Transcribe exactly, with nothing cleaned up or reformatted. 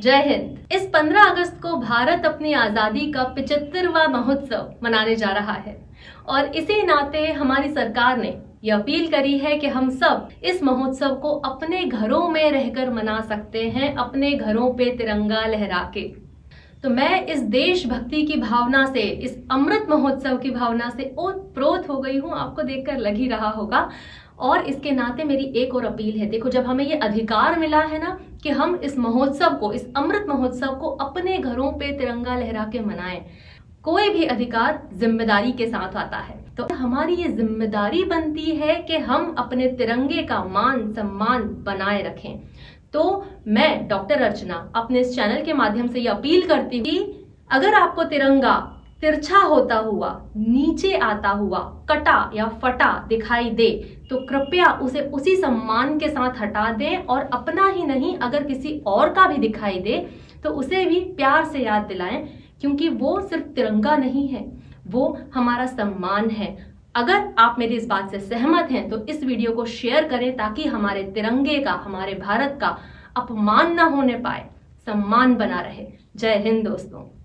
जय हिंद। इस पंद्रह अगस्त को भारत अपनी आजादी का पचहत्तरवां महोत्सव मनाने जा रहा है और इसी नाते हमारी सरकार ने यह अपील करी है कि हम सब इस महोत्सव को अपने घरों में रहकर मना सकते हैं, अपने घरों पे तिरंगा लहरा के। तो मैं इस देशभक्ति की भावना से, इस अमृत महोत्सव की भावना से ओतप्रोत हो गई हूँ, आपको देखकर लग ही रहा होगा। और इसके नाते मेरी एक और अपील है, देखो जब हमें ये अधिकार मिला है ना कि हम इस महोत्सव को, इस अमृत महोत्सव को अपने घरों पे तिरंगा लहरा के मनाएं। कोई भी अधिकार जिम्मेदारी के साथ आता है, तो हमारी ये जिम्मेदारी बनती है कि हम अपने तिरंगे का मान सम्मान बनाए रखें। तो मैं डॉक्टर अर्चना अपने इस चैनल के माध्यम से ये अपील करती हूँ कि अगर आपको तिरंगा तिरछा होता हुआ, नीचे आता हुआ, कटा या फटा दिखाई दे तो कृपया उसे उसी सम्मान के साथ हटा दें और अपना ही नहीं अगर किसी और का भी दिखाई दे तो उसे भी प्यार से याद दिलाएं, क्योंकि वो सिर्फ तिरंगा नहीं है, वो हमारा सम्मान है। अगर आप मेरी इस बात से सहमत हैं तो इस वीडियो को शेयर करें ताकि हमारे तिरंगे का, हमारे भारत का अपमान ना होने पाए, सम्मान बना रहे। जय हिंद दोस्तों।